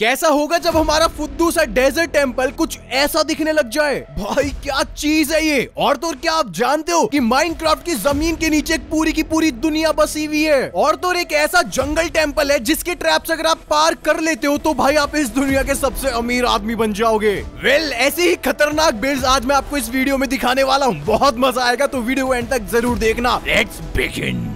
कैसा होगा जब हमारा फुद्दू सा डेजर्ट टेम्पल कुछ ऐसा दिखने लग जाए। भाई क्या चीज है ये। और क्या आप जानते हो कि माइनक्राफ्ट की जमीन के नीचे पूरी की पूरी दुनिया बसी हुई है। और एक ऐसा जंगल टेम्पल है जिसके ट्रैप्स अगर आप पार कर लेते हो तो भाई आप इस दुनिया के सबसे अमीर आदमी बन जाओगे। वेल ऐसी ही खतरनाक बिल्ड्स आज मैं आपको इस वीडियो में दिखाने वाला हूँ। बहुत मजा आएगा तो वीडियो को एंड तक जरूर देखना। Let's begin.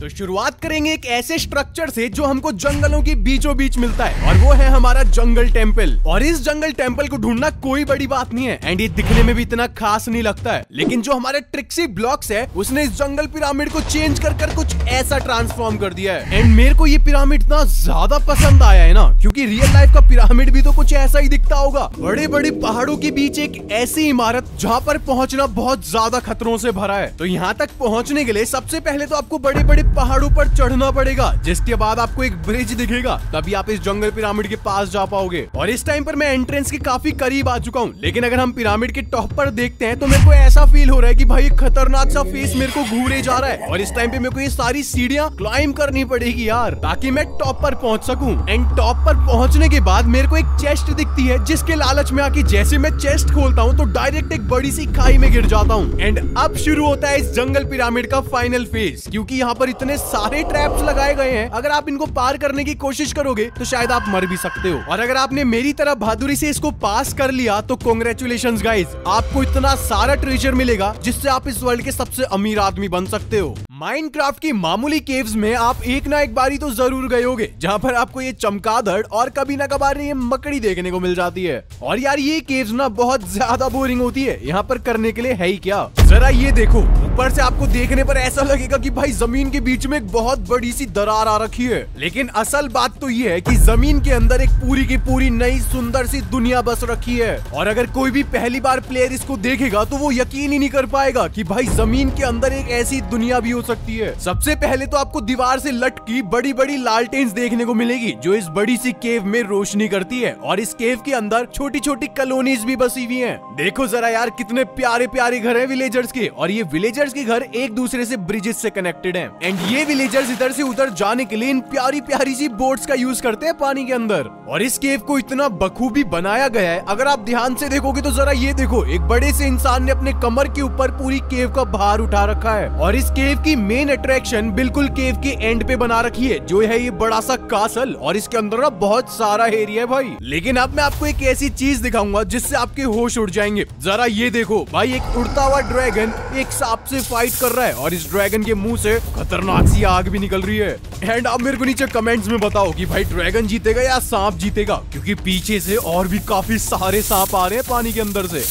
तो शुरुआत करेंगे एक ऐसे स्ट्रक्चर से जो हमको जंगलों के बीचों बीच मिलता है और वो है हमारा जंगल टेम्पल। और इस जंगल टेम्पल को ढूंढना कोई बड़ी बात नहीं है एंड ये दिखने में भी इतना खास नहीं लगता है। लेकिन जो हमारे ट्रिक्सी ब्लॉक्स है उसने इस जंगल पिरामिड को चेंज कर कर कुछ ऐसा ट्रांसफॉर्म कर दिया है। एंड मेरे को ये पिरामिड इतना ज्यादा पसंद आया है ना, क्योंकि रियल लाइफ का पिरामिड भी तो कुछ ऐसा ही दिखता होगा। बड़े बड़े पहाड़ों के बीच एक ऐसी इमारत जहाँ पर पहुँचना बहुत ज्यादा खतरों से भरा है। तो यहाँ तक पहुँचने के लिए सबसे पहले तो आपको बड़े बड़े पहाड़ों पर चढ़ना पड़ेगा, जिसके बाद आपको एक ब्रिज दिखेगा, तभी आप इस जंगल पिरामिड के पास जा पाओगे। और इस टाइम पर मैं एंट्रेंस के काफी करीब आ चुका हूँ। लेकिन अगर हम पिरामिड के टॉप पर देखते हैं तो मेरे को ऐसा फील हो रहा है कि भाई खतरनाक सा फेस मेरे को घूरे जा रहा है। और इस टाइम पे मेरे को ये सारी सीढ़ियाँ क्लाइम करनी पड़ेगी यार, ताकि मैं टॉप पर पहुँच सकूँ। एंड टॉप पर पहुँचने के बाद मेरे को एक चेस्ट दिखती है, जिसके लालच में आके जैसे मैं चेस्ट खोलता हूँ तो डायरेक्ट एक बड़ी सी खाई में गिर जाता हूँ। एंड अब शुरू होता है इस जंगल पिरामिड का फाइनल फेज, क्यूँकी यहाँ पर इतने सारे ट्रैप्स लगाए गए हैं। अगर आप इनको पार करने की कोशिश करोगे तो शायद आप मर भी सकते हो। और अगर आपने मेरी तरह बहादुरी से इसको पास कर लिया तो कांग्रेचुलेशंस गाइस, आपको इतना सारा ट्रेजर मिलेगा जिससे आप इस वर्ल्ड के सबसे अमीर आदमी बन सकते हो। माइनक्राफ्ट की मामूली केव्स में आप एक ना एक बारी तो जरूर गए होंगे, जहाँ पर आपको ये चमगादड़ और कभी ना कभार ये मकड़ी देखने को मिल जाती है। और यार ये केव्स ना बहुत ज्यादा बोरिंग होती है, यहाँ पर करने के लिए है ही क्या। जरा ये देखो, ऊपर से आपको देखने पर ऐसा लगेगा कि भाई जमीन के बीच में एक बहुत बड़ी सी दरार आ रखी है। लेकिन असल बात तो ये है कि जमीन के अंदर एक पूरी की पूरी नई सुंदर सी दुनिया बस रखी है। और अगर कोई भी पहली बार प्लेयर इसको देखेगा तो वो यकीन ही नहीं कर पाएगा कि भाई जमीन के अंदर एक ऐसी दुनिया भी सकती है। सबसे पहले तो आपको दीवार से लटकी बड़ी बड़ी लालटेन्स देखने को मिलेगी, जो इस बड़ी सी केव में रोशनी करती है। और इस केव के अंदर छोटी छोटी कॉलोनीज भी बसी हुई हैं। देखो जरा यार कितने प्यारे प्यारे घर हैं विलेजर्स के। और ये विलेजर्स के घर एक दूसरे से ब्रिजेस से कनेक्टेड हैं। एंड ये विलेजर्स इधर से उधर जाने के लिए इन प्यारी प्यारी सी बोट्स का यूज करते हैं पानी के अंदर। और इस केव को इतना बखूबी बनाया गया है, अगर आप ध्यान से देखोगे तो जरा ये देखो, एक बड़े से इंसान ने अपने कमर के ऊपर पूरी केव का भार उठा रखा है। और इस केव की मेन अट्रैक्शन बिल्कुल केव के एंड पे बना रखी है, जो है ये बड़ा सा कासल। और इसके अंदर ना बहुत सारा एरिया है भाई। लेकिन अब मैं आपको एक ऐसी चीज दिखाऊंगा जिससे आपके होश उड़ जाएंगे। जरा ये देखो भाई, एक उड़ता हुआ ड्रैगन एक सांप से फाइट कर रहा है और इस ड्रैगन के मुंह से खतरनाक सी आग भी निकल रही है। एंड आप मेरे को नीचे कमेंट्स में बताओ कि भाई ड्रैगन जीतेगा या सांप जीतेगा, क्योंकि पीछे से और भी काफी सारे सांप आ रहे हैं पानी के अंदर से।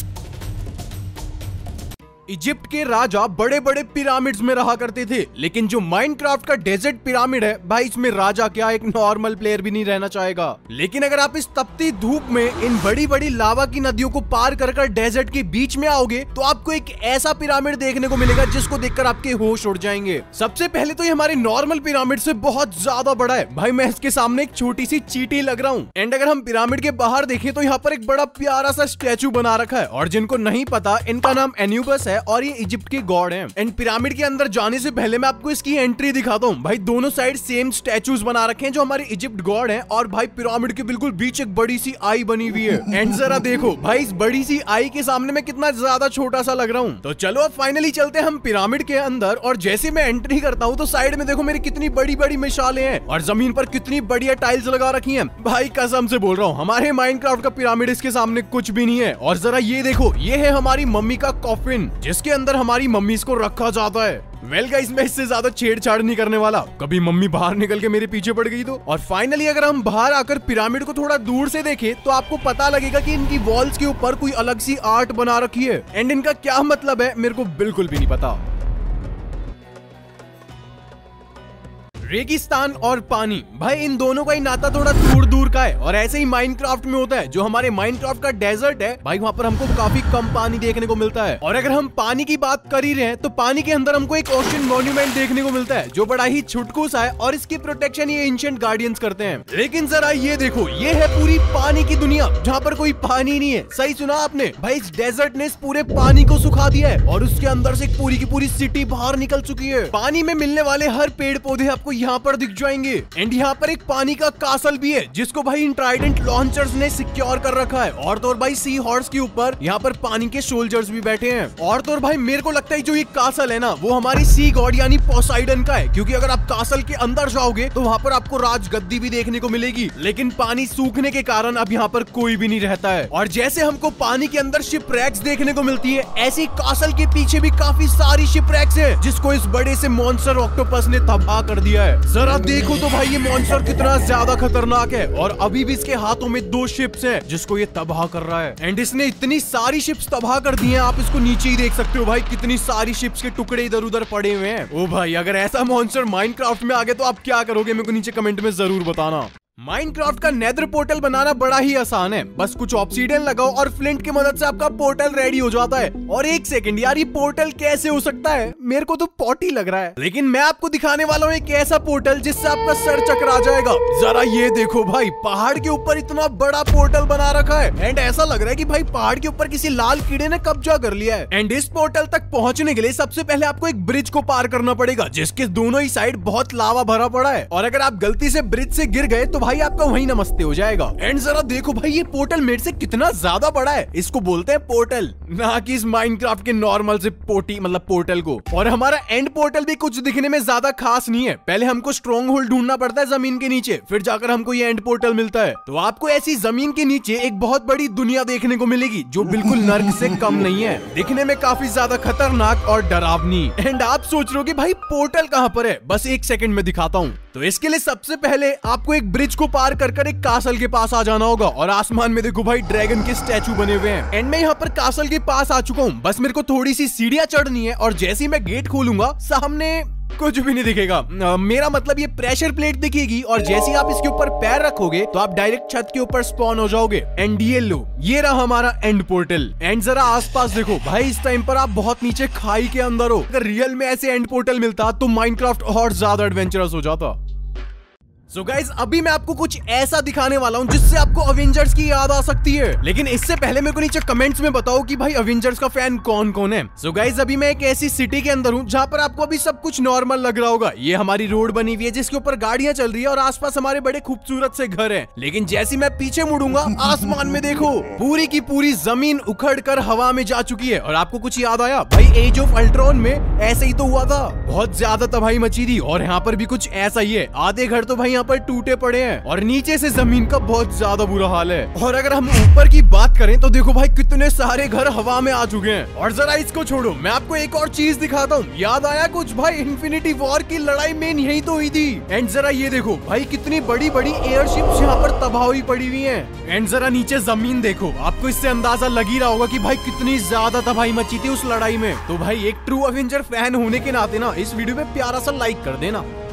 इजिप्ट के राजा बड़े बड़े पिरामिड्स में रहा करते थे, लेकिन जो माइनक्राफ्ट का डेजर्ट पिरामिड है भाई, इसमें राजा क्या एक नॉर्मल प्लेयर भी नहीं रहना चाहेगा। लेकिन अगर आप इस तपती धूप में इन बड़ी बड़ी लावा की नदियों को पार कर कर डेजर्ट के बीच में आओगे तो आपको एक ऐसा पिरामिड देखने को मिलेगा जिसको देखकर आपके होश उड़ जाएंगे। सबसे पहले तो ये हमारे नॉर्मल पिरामिड से बहुत ज्यादा बड़ा है भाई, मैं इसके सामने एक छोटी सी चीटी लग रहा हूँ। एंड अगर हम पिरामिड के बाहर देखें तो यहाँ पर एक बड़ा प्यारा सा स्टैचू बना रखा है। और जिनको नहीं पता, इनका नाम एन्यूबस है और ये इजिप्ट के गॉड हैं। एंड पिरामिड के अंदर जाने से पहले मैं आपको इसकी एंट्री दिखाता हूँ। भाई दोनों साइड सेम स्टैचूज बना रखे हैं जो हमारे इजिप्ट गॉड हैं। और भाई पिरामिड के बिल्कुल बीच एक बड़ी सी आई बनी हुई है। एंड जरा देखो भाई, इस बड़ी सी आई के सामने मैं कितना ज्यादा छोटा सा लग रहा हूँ। तो चलो अब फाइनली चलते हैं हम पिरामिड के अंदर। और जैसे मैं एंट्री करता हूँ तो साइड में देखो मेरी कितनी बड़ी बड़ी मिसालें हैं और जमीन पर कितनी बढ़िया टाइल्स लगा रखी है। भाई कसम से बोल रहा हूँ, हमारे माइनक्राफ्ट का पिरामिड इसके सामने कुछ भी नहीं है। और जरा ये देखो, ये है हमारी मम्मी का कॉफिन, जिसके अंदर हमारी मम्मीज को रखा जाता है। वेल गाइस, मैं इससे ज्यादा छेड़छाड़ नहीं करने वाला, कभी मम्मी बाहर निकल के मेरे पीछे पड़ गई तो। और फाइनली अगर हम बाहर आकर पिरामिड को थोड़ा दूर से देखें तो आपको पता लगेगा कि इनकी वॉल्स के ऊपर कोई अलग सी आर्ट बना रखी है। एंड इनका क्या मतलब है मेरे को बिल्कुल भी नहीं पता। रेगिस्तान और पानी, भाई इन दोनों का ही नाता थोड़ा दूर दूर का है। और ऐसे ही माइनक्राफ्ट में होता है। जो हमारे माइनक्राफ्ट का डेजर्ट है भाई, वहाँ पर हमको काफी कम पानी देखने को मिलता है। और अगर हम पानी की बात कर ही रहे हैं तो पानी के अंदर हमको एक ओशन मॉन्यूमेंट देखने को मिलता है, जो बड़ा ही छुटकू सा है। और इसकी प्रोटेक्शन ये एंशिएंट गार्डियंस करते हैं। लेकिन जरा ये देखो, ये है पूरी पानी की दुनिया जहाँ पर कोई पानी नहीं है। सही सुना आपने भाई, इस डेजर्ट ने इस पूरे पानी को सुखा दिया है और उसके अंदर से पूरी की पूरी सिटी बाहर निकल चुकी है। पानी में मिलने वाले हर पेड़ पौधे आपको यहाँ पर दिख जाएंगे। एंड यहाँ पर एक पानी का कासल भी है जिसको भाई इन ट्राइडेंट लॉन्चर्स ने सिक्योर कर रखा है। और तो और भाई सी हॉर्स के ऊपर यहाँ पर पानी के सोल्जर्स भी बैठे हैं। और तो और भाई मेरे को लगता है जो ये कासल है ना वो हमारी सी गॉड यानी पोसाइडन का है, क्योंकि अगर आप कासल के अंदर जाओगे तो वहाँ पर आपको राजगद्दी भी देखने को मिलेगी। लेकिन पानी सूखने के कारण अब यहाँ पर कोई भी नहीं रहता है। और जैसे हमको पानी के अंदर शिपरैक्स देखने को मिलती है, ऐसे कासल के पीछे भी काफी सारी शिपरैक्स है जिसको इस बड़े से मॉन्स्टर ऑक्टोपस ने तबाह कर दिया है। जरा देखो तो भाई ये मॉन्स्टर कितना ज्यादा खतरनाक है और अभी भी इसके हाथों में 2 शिप्स हैं जिसको ये तबाह कर रहा है। एंड इसने इतनी सारी शिप्स तबाह कर दी हैं, आप इसको नीचे ही देख सकते हो भाई कितनी सारी शिप्स के टुकड़े इधर उधर पड़े हुए हैं। ओ भाई अगर ऐसा मॉन्स्टर माइनक्राफ्ट में आ गया तो आप क्या करोगे, मेरे को नीचे कमेंट में जरूर बताना। माइनक्राफ्ट का नेदर पोर्टल बनाना बड़ा ही आसान है, बस कुछ ऑब्सीडियन लगाओ और फ्लिंट की मदद से आपका पोर्टल रेडी हो जाता है। और एक सेकंड यार, ये पोर्टल कैसे हो सकता है? मेरे को तो पॉटी लग रहा है। लेकिन मैं आपको दिखाने वाला हूँ एक ऐसा पोर्टल जिससे आपका सर चकरा जाएगा। जरा ये देखो भाई, पहाड़ के ऊपर इतना बड़ा पोर्टल बना रखा है। एंड ऐसा लग रहा है कि भाई पहाड़ के ऊपर किसी लाल कीड़े ने कब्जा कर लिया है। एंड इस पोर्टल तक पहुँचने के लिए सबसे पहले आपको एक ब्रिज को पार करना पड़ेगा जिसके दोनों ही साइड बहुत लावा भरा पड़ा है। और अगर आप गलती से ब्रिज से गिर गए तो भाई आपका वही नमस्ते हो जाएगा। एंड जरा देखो भाई ये पोर्टल मेरे से कितना ज्यादा बड़ा है। इसको बोलते हैं पोर्टल, ना कि इस माइनक्राफ्ट के नॉर्मल से पोटी मतलब पोर्टल को। और हमारा एंड पोर्टल भी कुछ दिखने में ज्यादा खास नहीं है। पहले हमको स्ट्रॉन्ग होल्ड ढूंढना पड़ता है जमीन के नीचे, फिर जाकर हमको ये एंड पोर्टल मिलता है। तो आपको ऐसी जमीन के नीचे एक बहुत बड़ी दुनिया देखने को मिलेगी जो बिल्कुल नर्क से कम नहीं है, दिखने में काफी ज्यादा खतरनाक और डरावनी। एंड आप सोच रहे हो कि भाई पोर्टल कहाँ पर है, बस एक सेकंड में दिखाता हूँ। तो इसके लिए सबसे पहले आपको एक ब्रिज को पार कर कर एक कासल के पास आ जाना होगा। और आसमान में देखो भाई ड्रैगन के स्टैचू बने हुए हैं। एंड मैं यहाँ पर कासल के पास आ चुका हूँ, बस मेरे को थोड़ी सी सीढ़ियाँ चढ़नी है। और जैसे ही मैं गेट खोलूंगा सामने कुछ भी नहीं दिखेगा, मेरा मतलब ये प्रेशर प्लेट दिखेगी। और जैसे ही आप इसके ऊपर पैर रखोगे तो आप डायरेक्ट छत के ऊपर स्पॉन हो जाओगे। एंड ये रहा हमारा एंड पोर्टल। एंड जरा आसपास देखो भाई, इस टाइम पर आप बहुत नीचे खाई के अंदर हो। अगर रियल में ऐसे एंड पोर्टल मिलता तो माइनक्राफ्ट और ज्यादा एडवेंचरस हो जाता। सो गाइज अभी मैं आपको कुछ ऐसा दिखाने वाला हूँ जिससे आपको अवेंजर्स की याद आ सकती है। लेकिन इससे पहले मेरे को नीचे कमेंट्स में बताओ कि भाई अवेंजर्स का फैन कौन कौन है। सो गाइज अभी मैं एक ऐसी सिटी के अंदर हूँ जहाँ पर आपको अभी सब कुछ नॉर्मल लग रहा होगा। ये हमारी रोड बनी हुई है जिसके ऊपर गाड़ियाँ चल रही है और आसपास हमारे बड़े खूबसूरत से घर है। लेकिन जैसे मैं पीछे मुड़ूंगा आसमान में देखो पूरी की पूरी जमीन उखड़ कर हवा में जा चुकी है। और आपको कुछ याद आया? भाई एज ऑफ अल्ट्रॉन में ऐसे ही तो हुआ था, बहुत ज्यादा तबाही मची थी। और यहाँ पर भी कुछ ऐसा ही है, आधे घर तो भाई यहाँ पर टूटे पड़े हैं और नीचे से जमीन का बहुत ज्यादा बुरा हाल है। और अगर हम ऊपर की बात करें तो देखो भाई कितने सारे घर हवा में आ चुके हैं। और जरा इसको छोड़ो, मैं आपको एक और चीज दिखाता हूँ। याद आया कुछ? भाई इन्फिनिटी वॉर की लड़ाई में यही तो हुई थी। एंड जरा ये देखो भाई कितनी बड़ी बड़ी एयरशिप्स यहाँ पर तबाह हुई पड़ी हुई है। एंड जरा नीचे जमीन देखो, आपको इससे अंदाजा लग ही रहा होगा की भाई कितनी ज्यादा तबाही मची थी उस लड़ाई में। तो भाई एक ट्रू अवेंजर फैन होने के नाते ना इस वीडियो में प्यारा सा लाइक कर देना।